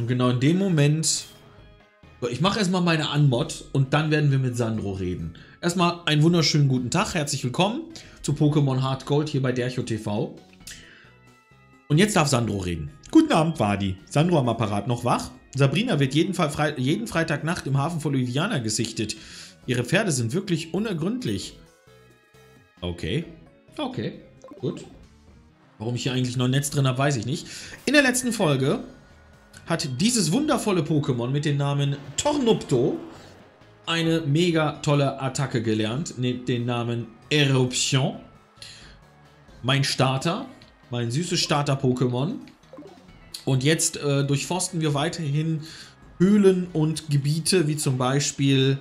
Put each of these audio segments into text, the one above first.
Und genau in dem Moment... So, ich mache erstmal meine Anmod und dann werden wir mit Sandro reden. Erstmal einen wunderschönen guten Tag, herzlich willkommen zu Pokémon Heartgold hier bei Derchotv. Und jetzt darf Sandro reden. Guten Abend, Wadi. Sandro am Apparat, noch wach? Sabrina wird jeden Freitagnacht im Hafen von Louisiana gesichtet. Ihre Pferde sind wirklich unergründlich. Okay. Okay, gut. Warum ich hier eigentlich noch ein Netz drin habe, weiß ich nicht. In der letzten Folge hat dieses wundervolle Pokémon mit dem Namen Tornupto eine mega tolle Attacke gelernt. Nehmt den Namen Eruption. Mein Starter, mein süßes Starter-Pokémon. Und jetzt durchforsten wir weiterhin Höhlen und Gebiete, wie zum Beispiel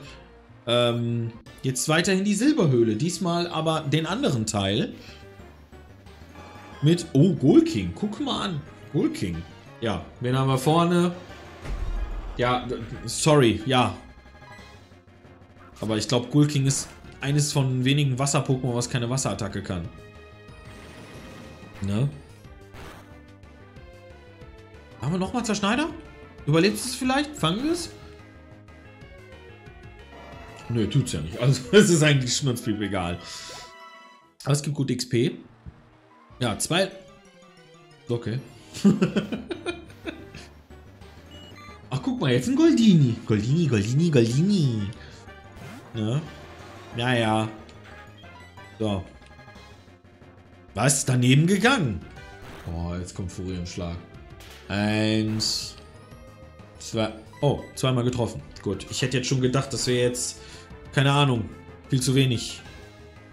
jetzt weiterhin die Silberhöhle. Diesmal aber den anderen Teil mit, oh, Goldking. Guck mal an, Goldking. Ja, wen haben wir vorne? Ja, sorry, ja. Aber ich glaube, Goldking ist eines von wenigen Wasser-Pokémon, was keine Wasserattacke kann. Ne? Haben wir nochmal Zerschneider? Überlebt es vielleicht? Fangen wir es? Nö, tut's ja nicht. Also, es ist eigentlich schnurzpiepe egal. Aber es gibt gut XP. Ja, zwei... Okay. Ach, guck mal, jetzt ein Goldini. Goldini, Goldini, Goldini. Ne? Naja. So. Was? Daneben gegangen? Oh, jetzt kommt Furienschlag. 1, 2. Oh, zweimal getroffen. Gut. Ich hätte jetzt schon gedacht, dass wir jetzt... Keine Ahnung. Viel zu wenig.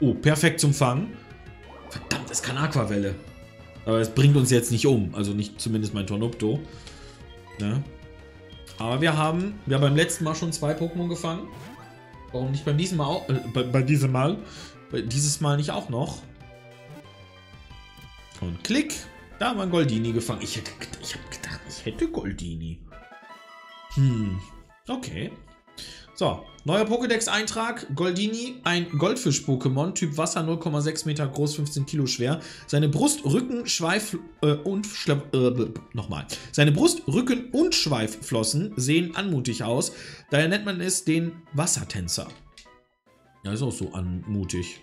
Oh, perfekt zum Fangen. Verdammt, das kann Aquavelle. Aber es bringt uns jetzt nicht um. Also nicht zumindest mein Tornupto. Ne? Aber wir haben beim letzten Mal schon zwei Pokémon gefangen. Warum nicht beim diesem Mal auch, dieses Mal nicht auch noch? Und klick. Da haben wir einen Goldini gefangen. Ich habe gedacht, ich hätte Goldini. Hm. Okay. So. Neuer Pokédex-Eintrag. Goldini, ein Goldfisch-Pokémon. Typ Wasser, 0,6 Meter groß, 15 Kilo schwer. Seine Brust, Rücken, Schweif und Seine Brust, Rücken und Schweifflossen sehen anmutig aus. Daher nennt man es den Wassertänzer. Ja, ist auch so anmutig.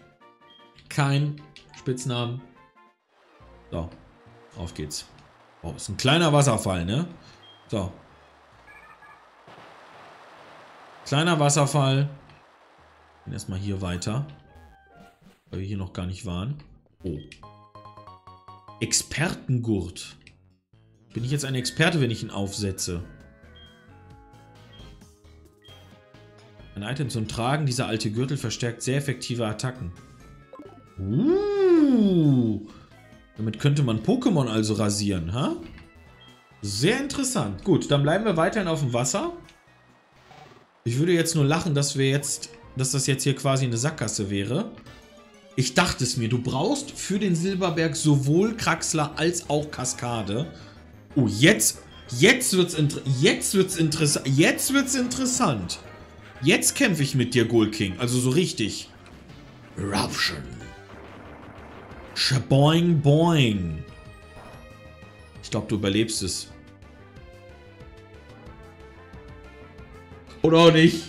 Kein Spitznamen. So. Auf geht's. Oh, ist ein kleiner Wasserfall, ne? So. Kleiner Wasserfall. Gehen erstmal hier weiter. Weil wir hier noch gar nicht waren. Oh. Expertengurt. Bin ich jetzt ein Experte, wenn ich ihn aufsetze? Ein Item zum Tragen. Dieser alte Gürtel verstärkt sehr effektive Attacken. Damit könnte man Pokémon also rasieren, ha? Sehr interessant. Gut, dann bleiben wir weiterhin auf dem Wasser. Ich würde jetzt nur lachen, dass das jetzt hier quasi eine Sackgasse wäre. Ich dachte es mir, du brauchst für den Silberberg sowohl Kraxler als auch Kaskade. Oh, jetzt wird's interessant. Jetzt kämpfe ich mit dir, Goldking. Also so richtig. Eruption. Schaboing boing. Ich glaube, du überlebst es. Oder auch nicht.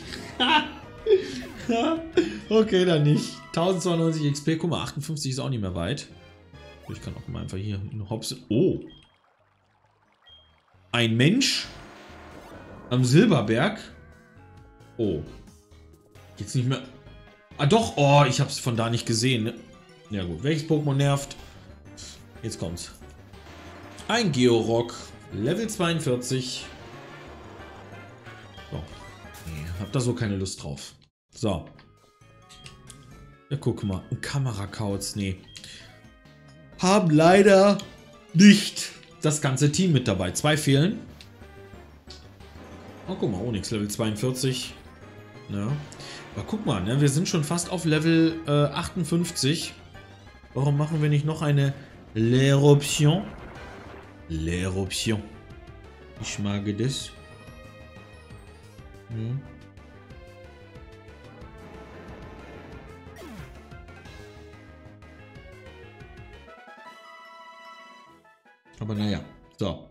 Okay, dann nicht. 1092 XP. Guck mal, 58 ist auch nicht mehr weit. Ich kann auch mal einfach hier einen Hops. Oh. Ein Mensch am Silberberg. Oh. Jetzt nicht mehr. Ah doch. Oh, ich habe es von da nicht gesehen. Ne? Ja gut. Welches Pokémon nervt? Jetzt kommt's. Ein Georock. Level 42. So. Hab da so keine Lust drauf. So. Ja, guck mal. Ein Kamerakauz. Nee. Haben leider nicht das ganze Team mit dabei. Zwei fehlen. Oh, guck mal. Onyx, Level 42. Ja. Aber guck mal, ne? Wir sind schon fast auf Level 58. Warum machen wir nicht noch eine L'Eruption? L'Eruption. Ich mag das. Hm. Aber naja, so.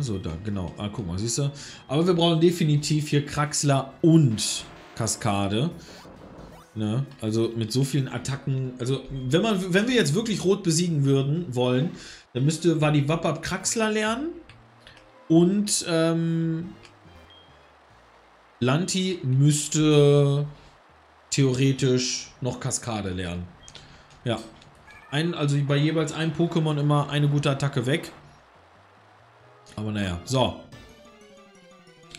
So, da, genau. Ah, guck mal, siehst du? Aber wir brauchen definitiv hier Kraxler und Kaskade. Ne? Also mit so vielen Attacken. Also, wenn wir jetzt wirklich Rot besiegen würden, wollen, dann müsste Wadi Wappab Kraxler lernen. Und Lanti müsste theoretisch noch Kaskade lernen. Ja. Also bei jeweils einem Pokémon immer eine gute Attacke weg. Aber naja, so.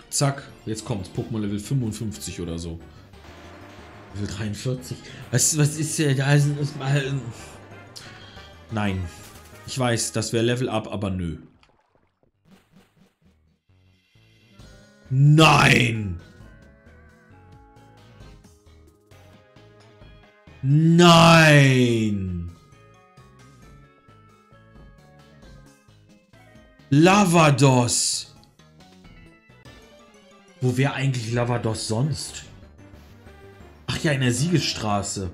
Zack, jetzt kommt's. Pokémon Level 55 oder so. Level 43. Was ist der Eisen? Nein. Ich weiß, das wäre Level Up, aber nö. Nein! Nein! Lavados! Wo wäre eigentlich Lavados sonst? Ach ja, in der Siegesstraße.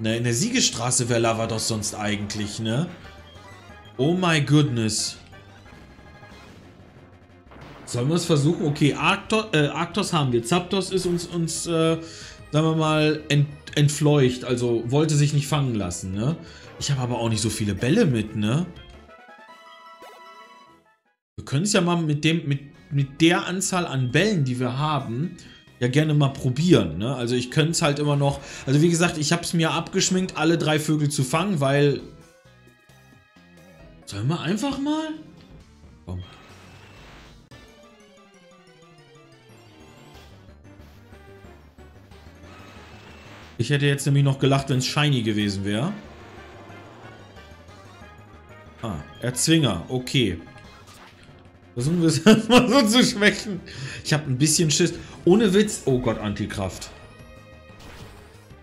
Na, in der Siegesstraße wäre Lavados sonst eigentlich, ne? Oh my goodness. Sollen wir es versuchen? Okay, Arktos haben wir. Zapdos ist uns sagen wir mal, entfleucht. Also wollte sich nicht fangen lassen, ne? Ich habe aber auch nicht so viele Bälle mit, ne? Wir können es ja mal mit der Anzahl an Bällen, die wir haben, ja gerne mal probieren, ne? Also ich könnte es halt immer noch... Also wie gesagt, ich habe es mir abgeschminkt, alle drei Vögel zu fangen, weil... Sollen wir einfach mal? Komm. Ich hätte jetzt nämlich noch gelacht, wenn es shiny gewesen wäre. Ah, Erzwinger, okay. Versuchen wir es erstmal so zu schwächen. Ich habe ein bisschen Schiss. Ohne Witz. Oh Gott, Antikraft.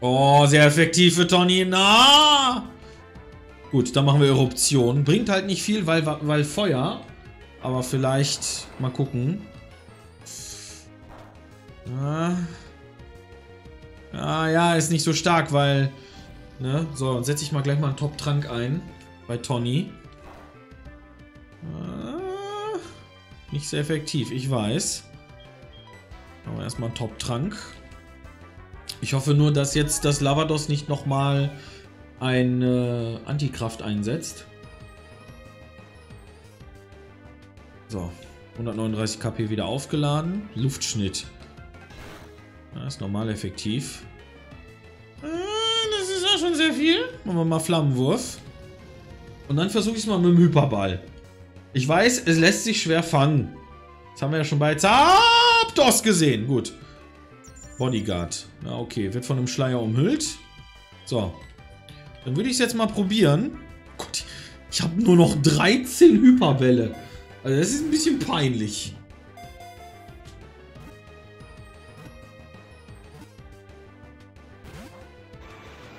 Oh, sehr effektiv für Tony. Na! Gut, dann machen wir Eruption. Bringt halt nicht viel, weil Feuer. Aber vielleicht mal gucken. Ah. Ah ja, ist nicht so stark, weil... Ne? So, dann setze ich mal gleich mal einen Top-Trank ein. Bei Tony. Ah, nicht sehr effektiv, ich weiß. Aber erstmal einen Top-Trank. Ich hoffe nur, dass jetzt das Lavados nicht nochmal eine Antikraft einsetzt. So, 139 KP wieder aufgeladen. Luftschnitt. Das ist normal effektiv. Das ist auch schon sehr viel. Machen wir mal Flammenwurf. Und dann versuche ich es mal mit dem Hyperball. Ich weiß, es lässt sich schwer fangen. Das haben wir ja schon bei Zapdos gesehen. Gut. Bodyguard. Na okay, wird von einem Schleier umhüllt. So. Dann würde ich es jetzt mal probieren. Gott, ich habe nur noch 13 Hyperbälle. Also das ist ein bisschen peinlich.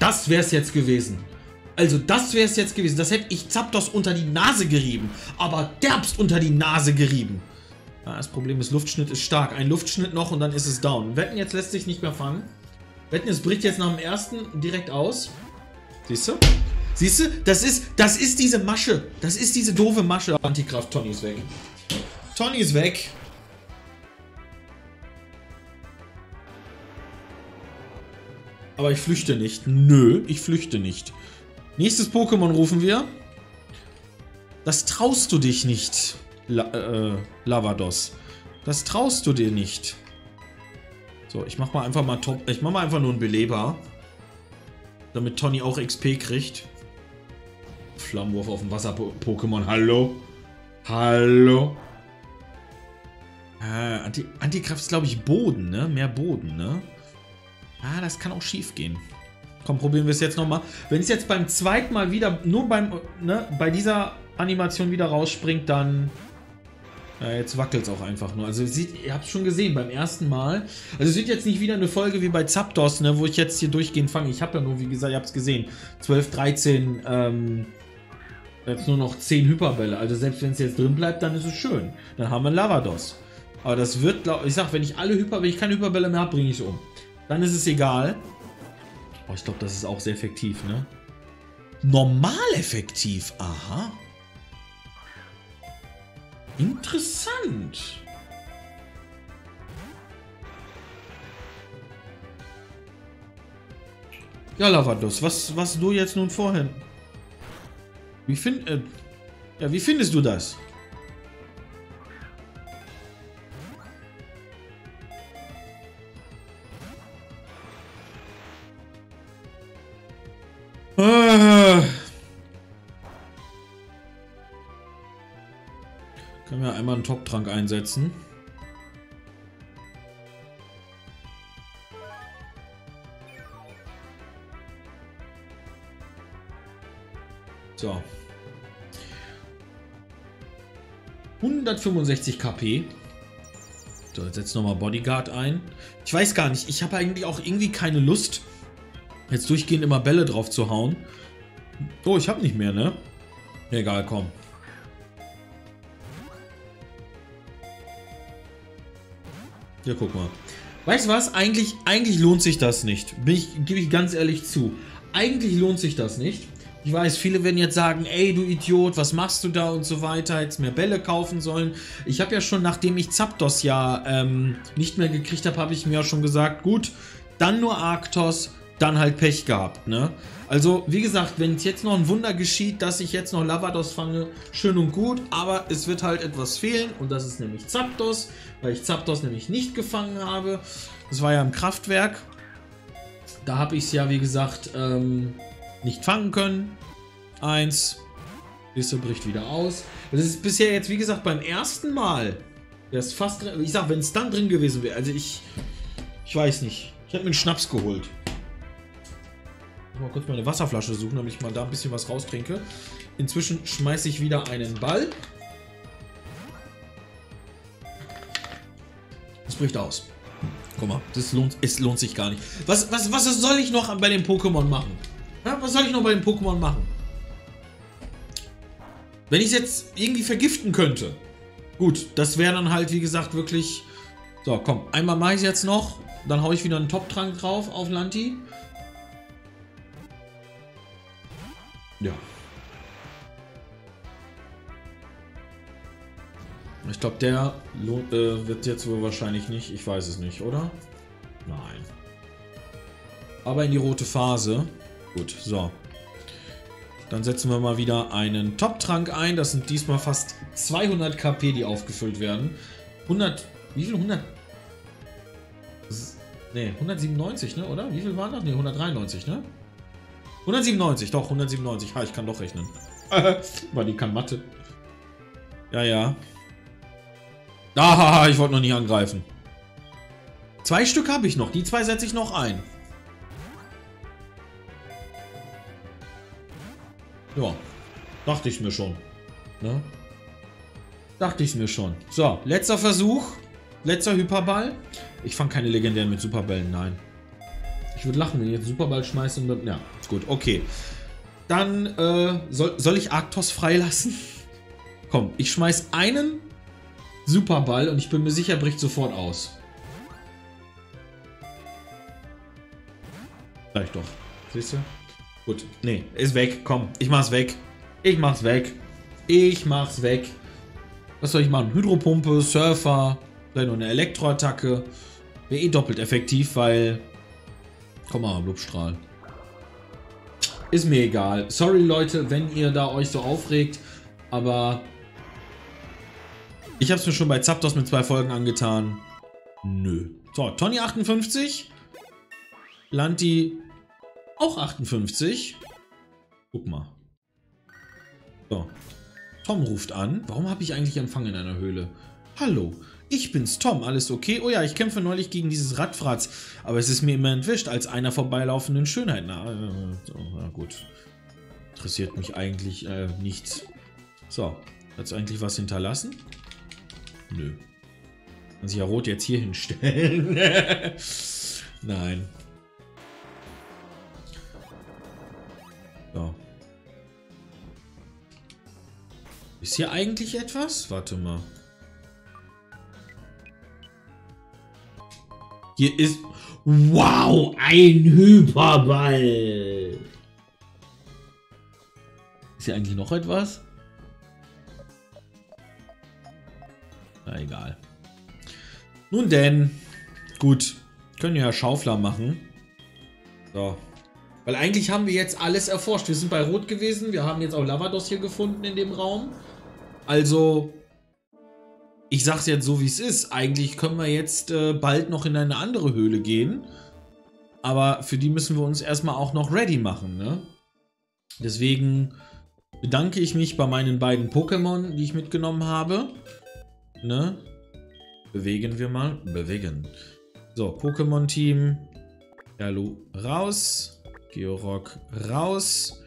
Das wäre es jetzt gewesen. Also das wäre es jetzt gewesen. Das hätte ich Zapdos unter die Nase gerieben. Aber derbst unter die Nase gerieben. Ja, das Problem ist, Luftschnitt ist stark. Ein Luftschnitt noch und dann ist es down. Wetten, jetzt lässt sich nicht mehr fangen. Wetten, es bricht jetzt nach dem ersten direkt aus. Siehst du? Siehst du? Das ist diese Masche. Das ist diese doofe Masche. Antikraft, Tony ist weg. Tony ist weg. Aber ich flüchte nicht. Nö, ich flüchte nicht. Nächstes Pokémon rufen wir. Das traust du dich nicht, Lavados. Das traust du dir nicht. So, ich mach mal einfach mal Top. Ich mach mal einfach nur einen Beleber. Damit Tony auch XP kriegt. Flammenwurf auf dem Wasser-Pokémon. Hallo? Hallo? Antikraft ist, glaube ich, Boden, ne? Mehr Boden, ne? Ah, das kann auch schief gehen. Komm, probieren wir es jetzt nochmal. Wenn es jetzt beim zweiten Mal wieder, nur bei dieser Animation wieder rausspringt, dann... Ja, jetzt wackelt es auch einfach nur. Also ihr habt es schon gesehen, beim ersten Mal. Also es wird jetzt nicht wieder eine Folge wie bei Zapdos, ne, wo ich jetzt hier durchgehend fange. Ich habe ja nur, wie gesagt, ihr habt es gesehen, 12, 13, jetzt nur noch 10 Hyperbälle. Also selbst wenn es jetzt drin bleibt, dann ist es schön. Dann haben wir Lavados. Aber das wird, glaube ich, sag, wenn ich keine Hyperbälle mehr habe, bringe ich es um. Dann ist es egal. Oh, ich glaube, das ist auch sehr effektiv, ne? Normal effektiv, aha. Interessant. Ja, Lavados, was du jetzt nun vorhin? Wie findest du das? Können wir einmal einen Top-Trank einsetzen? So. 165 KP. So, jetzt setzt nochmal Bodyguard ein. Ich weiß gar nicht, ich habe eigentlich auch irgendwie keine Lust, jetzt durchgehend immer Bälle drauf zu hauen. Oh, ich habe nicht mehr, ne? Egal, komm. Ja, guck mal. Weißt du was? Eigentlich lohnt sich das nicht. Gebe ich ganz ehrlich zu. Eigentlich lohnt sich das nicht. Ich weiß, viele werden jetzt sagen, ey, du Idiot, was machst du da und so weiter, jetzt mehr Bälle kaufen sollen. Ich habe ja schon, nachdem ich Zapdos ja nicht mehr gekriegt habe, habe ich mir ja schon gesagt, gut, dann nur Arktos, dann halt Pech gehabt, ne? Also, wie gesagt, wenn es jetzt noch ein Wunder geschieht, dass ich jetzt noch Lavados fange, schön und gut, aber es wird halt etwas fehlen und das ist nämlich Zapdos, weil ich Zapdos nämlich nicht gefangen habe. Das war ja im Kraftwerk. Da habe ich es ja, wie gesagt, nicht fangen können. Eins. Liste bricht wieder aus. Das ist bisher jetzt, wie gesagt, beim ersten Mal. Der ist fast drin. Ich sag, wenn es dann drin gewesen wäre. Also ich weiß nicht. Ich hätte mir einen Schnaps geholt. Mal kurz meine Wasserflasche suchen, damit ich mal da ein bisschen was raustrinke. Inzwischen schmeiße ich wieder einen Ball. Es bricht aus. Guck mal, es lohnt sich gar nicht. Was soll ich noch bei den Pokémon machen? Ja, was soll ich noch bei den Pokémon machen? Wenn ich es jetzt irgendwie vergiften könnte. Gut, das wäre dann halt, wie gesagt, wirklich... So, komm, einmal mache ich es jetzt noch. Dann haue ich wieder einen Top-Trank drauf auf Lanti. Ja. Ich glaube, der wird jetzt wohl wahrscheinlich nicht. Ich weiß es nicht, oder? Nein. Aber in die rote Phase. Gut, so. Dann setzen wir mal wieder einen Top-Trank ein. Das sind diesmal fast 200 KP, die aufgefüllt werden. 100... Wie viel? 100... Ne, 197, ne? Oder? Wie viel waren das? Ne, 193, ne? 197, doch, 197. Ha, ich kann doch rechnen. Weil die kann Mathe. Ja, ja. Ah, ich wollte noch nicht angreifen. 2 Stück habe ich noch. Die 2 setze ich noch ein. Ja, dachte ich mir schon. Ne? Dachte ich mir schon. So, letzter Versuch. Letzter Hyperball. Ich fange keine legendären mit Superbällen, nein. Ich würde lachen, wenn ich jetzt Superball schmeiße und dann... Ja, gut, okay. Dann, soll ich Arktos freilassen? Komm, ich schmeiß einen Superball und ich bin mir sicher, bricht sofort aus. Vielleicht doch. Siehst du? Gut, nee, ist weg, komm, ich mach's weg. Ich mach's weg. Ich mach's weg. Was soll ich machen? Hydropumpe, Surfer, vielleicht noch eine Elektroattacke. Wäre eh doppelt effektiv, weil... Komm mal, Blubstrahl. Ist mir egal. Sorry, Leute, wenn ihr da euch so aufregt, aber... Ich hab's mir schon bei Zapdos mit 2 Folgen angetan. Nö. So, Tony 58. Lanti... Auch 58. Guck mal. So. Tom ruft an. Warum habe ich eigentlich Empfang in einer Höhle? Hallo, ich bin's, Tom. Alles okay? Oh ja, ich kämpfe neulich gegen dieses Radfratz. Aber es ist mir immer entwischt, als einer vorbeilaufenden Schönheit. Na gut. Interessiert mich eigentlich nichts. So. Hat's eigentlich was hinterlassen? Nö. Kann sich ja Rot jetzt hier hinstellen. Nein. So. Ist hier eigentlich etwas? Warte mal. Hier ist... Wow, ein Hyperball! Ist hier eigentlich noch etwas? Na egal. Nun denn. Gut. Können ja Schaufler machen. So. Weil eigentlich haben wir jetzt alles erforscht. Wir sind bei Rot gewesen. Wir haben jetzt auch Lavados hier gefunden in dem Raum. Also, ich sag's jetzt so, wie es ist. Eigentlich können wir jetzt bald noch in eine andere Höhle gehen. Aber für die müssen wir uns erstmal auch noch ready machen, ne? Deswegen bedanke ich mich bei meinen beiden Pokémon, die ich mitgenommen habe. Ne? Bewegen wir mal. Bewegen. So, Pokémon-Team. Hallo, raus. Georock, raus.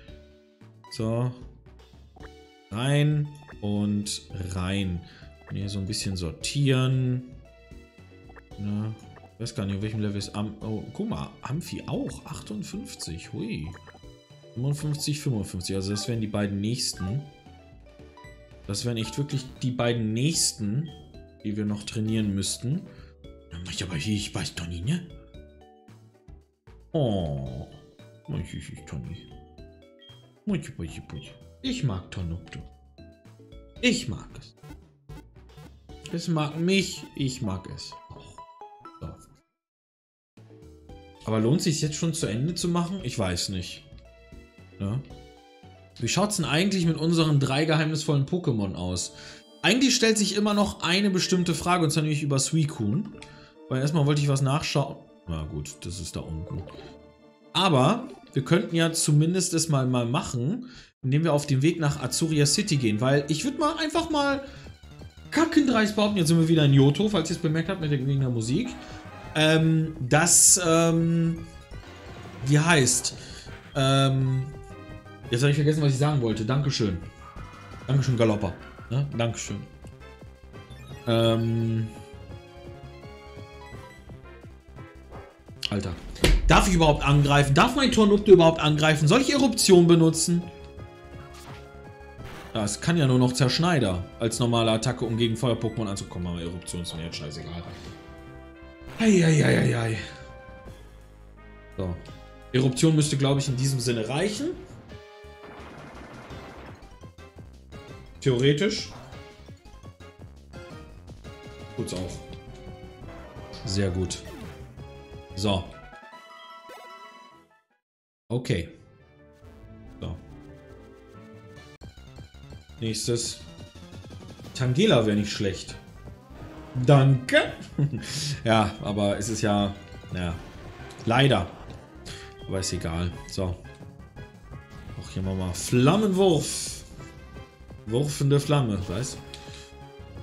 So. Rein. Und rein. Und hier so ein bisschen sortieren. Na, ich weiß gar nicht, auf welchem Level ist Amphi. Oh, guck mal, Amphi auch. 58. Hui. 55, 55. Also das wären die beiden nächsten. Das wären echt wirklich die beiden nächsten, die wir noch trainieren müssten. Aber ich weiß doch nicht, ne? Oh. Ich mag Tornupto. Ich mag es. Es mag mich, ich mag es. So. Aber lohnt es sich jetzt schon zu Ende zu machen? Ich weiß nicht. Ja. Wie schaut es denn eigentlich mit unseren 3 geheimnisvollen Pokémon aus? Eigentlich stellt sich immer noch eine bestimmte Frage, und zwar nämlich über Suicune. Weil erstmal wollte ich was nachschauen. Na gut, das ist da unten. Aber wir könnten ja zumindest das mal machen, indem wir auf den Weg nach Azuria City gehen. Weil ich würde mal einfach mal kackendreist behaupten, jetzt sind wir wieder in Johto, falls ihr es bemerkt habt mit der Gegner Musik. Wie heißt? Jetzt habe ich vergessen, was ich sagen wollte. Dankeschön. Dankeschön, Galoppa. Ne? Dankeschön. Alter. Darf ich überhaupt angreifen? Darf mein Tornupto überhaupt angreifen? Soll ich Eruption benutzen? Ja, es kann ja nur noch Zerschneider als normale Attacke, um gegen Feuer-Pokémon anzukommen. Aber Eruption ist mir jetzt scheißegal. Eieieiei. So. Eruption müsste, glaube ich, in diesem Sinne reichen. Theoretisch. Tut's auch. Sehr gut. So. Okay. So. Nächstes. Tangela wäre nicht schlecht. Danke. Ja, aber es ist ja... Ja. Leider. Aber ist egal. So. Auch hier machen wir mal Flammenwurf. Wurfende Flamme, weißt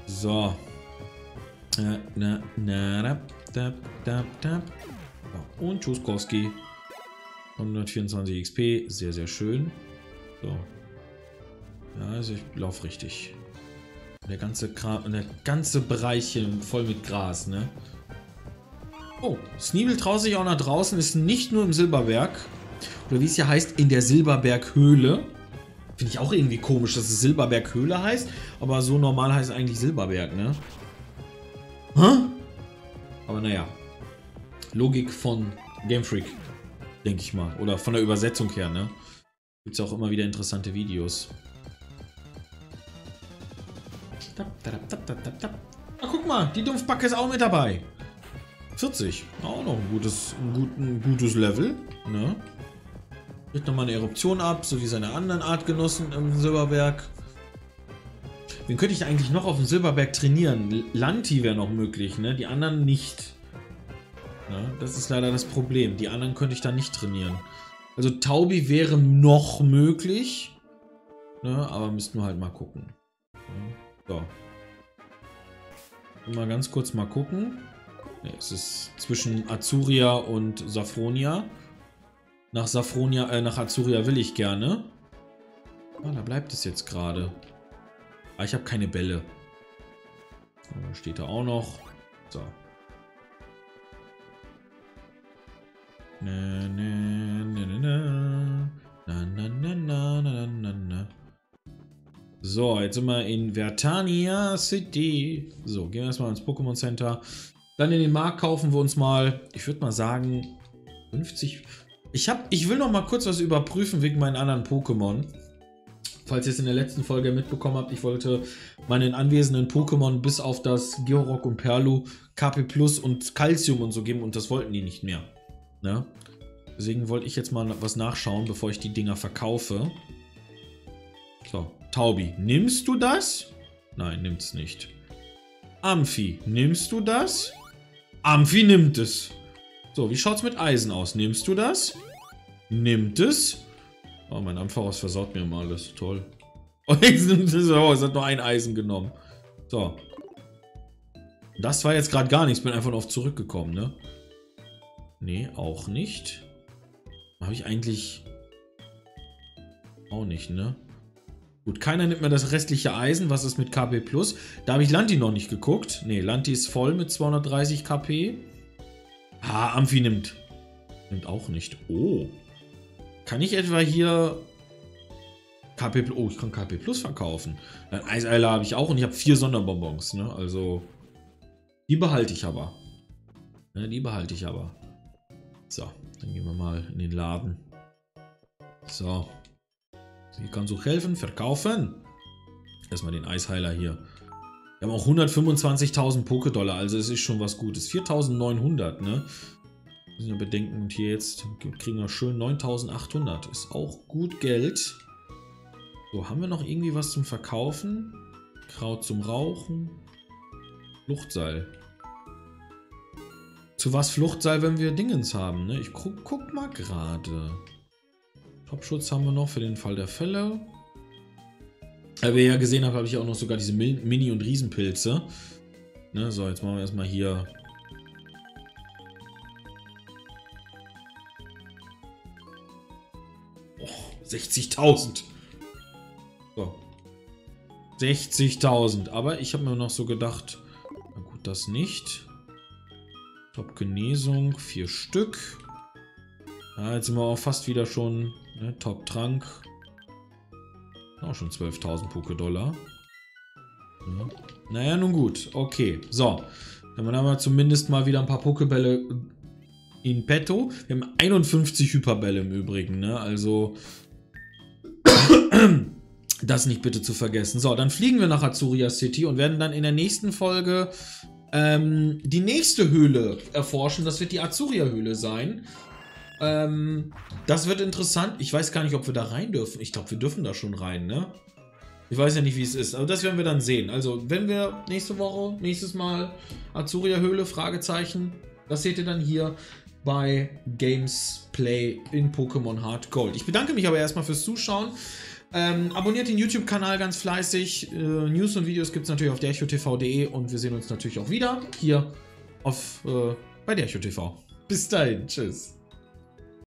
du? So. Und Tschuskowski. 124 XP. Sehr, sehr schön. So. Ja, also ich laufe richtig. Der ganze Bereich hier voll mit Gras, ne? Oh, Sneeble traut sich auch nach draußen, ist nicht nur im Silberberg. Oder wie es ja heißt, in der Silberberghöhle. Finde ich auch irgendwie komisch, dass es Silberberghöhle heißt. Aber so normal heißt es eigentlich Silberberg, ne? Hä? Aber naja. Logik von Game Freak, denke ich mal. Oder von der Übersetzung her, ne? Gibt es auch immer wieder interessante Videos. Ah, guck mal, die Dumpfbacke ist auch mit dabei. 40. Auch noch ein gutes Level. Ne? Kriegt nochmal eine Eruption ab, so wie seine anderen Artgenossen im Silberberg. Wen könnte ich eigentlich noch auf dem Silberberg trainieren? Lanti wäre noch möglich, ne? Die anderen nicht. Ne? Das ist leider das Problem. Die anderen könnte ich da nicht trainieren. Also Taubi wäre noch möglich. Ne? Aber müssten wir halt mal gucken. Ne? So. Mal ganz kurz mal gucken. Nee, es ist zwischen Azuria und Safronia. Nach Azuria will ich gerne. Ah, da bleibt es jetzt gerade. Ah, ich habe keine Bälle. Oh, steht da auch noch. So. Na, na, na, na, na, na, na, na, na, na, na. So, jetzt sind wir in Vertania City. So, gehen wir erstmal ins Pokémon Center. Dann in den Markt kaufen wir uns mal, ich würde mal sagen, 50. Ich will noch mal kurz was überprüfen wegen meinen anderen Pokémon. Falls ihr es in der letzten Folge mitbekommen habt, ich wollte meinen anwesenden Pokémon bis auf das Georock und Perlu KP Plus und Calcium und so geben und das wollten die nicht mehr. Ne? Deswegen wollte ich jetzt mal was nachschauen, bevor ich die Dinger verkaufe. So, Taubi, nimmst du das? Nein, nimmt's nicht. Amphi, nimmst du das? Amphi nimmt es. So, wie schaut's mit Eisen aus? Nimmst du das? Nimmt es? Oh, mein Ampharos versaut mir mal alles. Toll. Oh, es hat nur ein Eisen genommen. So. Das war jetzt gerade gar nichts. Bin einfach nur auf zurückgekommen, ne? Nee, auch nicht. Habe ich eigentlich... Auch nicht, ne? Gut, keiner nimmt mir das restliche Eisen. Was ist mit KP+. Da habe ich Lanti noch nicht geguckt. Ne, Lanti ist voll mit 230 KP. Ah, Amphi nimmt. Nimmt auch nicht. Oh. Kann ich etwa hier KP Plus... Oh, ich kann KP Plus verkaufen. Ein Eiseiler habe ich auch und ich habe 4 Sonderbonbons. Ne? Also, die behalte ich aber. Ne, die behalte ich aber. So, dann gehen wir mal in den Laden. So. Hier kannst du helfen, verkaufen. Erstmal den Eisheiler hier. Wir haben auch 125.000 Pokedollar, also es ist schon was Gutes. 4.900, ne? Müssen wir bedenken, und hier jetzt kriegen wir schön 9.800. Ist auch gut Geld. So, haben wir noch irgendwie was zum Verkaufen? Kraut zum Rauchen. Fluchtseil. Zu was Fluchtseil, wenn wir Dingens haben, ne? Ich guck mal gerade. Topschutz haben wir noch für den Fall der Fälle. Weil wir ja gesehen haben, habe ich auch noch sogar diese Mini- und Riesenpilze. Ne? So, jetzt machen wir erstmal hier... Oh, 60.000. So. 60.000. Aber ich habe mir noch so gedacht, na gut, das nicht. Top-Genesung, 4 Stück. Ja, jetzt sind wir auch fast wieder schon, ne, Top-Trank. Auch schon 12.000 Pokedollar. Ja. Naja, nun gut. Okay, so. Dann haben wir zumindest mal wieder ein paar Pokebälle in petto. Wir haben 51 Hyperbälle im Übrigen, ne? Also das nicht bitte zu vergessen. So, dann fliegen wir nach Azuria City und werden dann in der nächsten Folge die nächste Höhle erforschen. Das wird die Azuria-Höhle sein. Das wird interessant. Ich weiß gar nicht, ob wir da rein dürfen. Ich glaube, wir dürfen da schon rein, ne? Ich weiß ja nicht, wie es ist. Aber das werden wir dann sehen. Also, wenn wir nächste Woche, nächstes Mal Azuria-Höhle, Fragezeichen, das seht ihr dann hier bei Games Play in Pokémon Heartgold. Ich bedanke mich aber erstmal fürs Zuschauen. Abonniert den YouTube-Kanal ganz fleißig. News und Videos gibt es natürlich auf derchotv.de und wir sehen uns natürlich auch wieder hier auf, bei derchotv. Bis dahin, tschüss.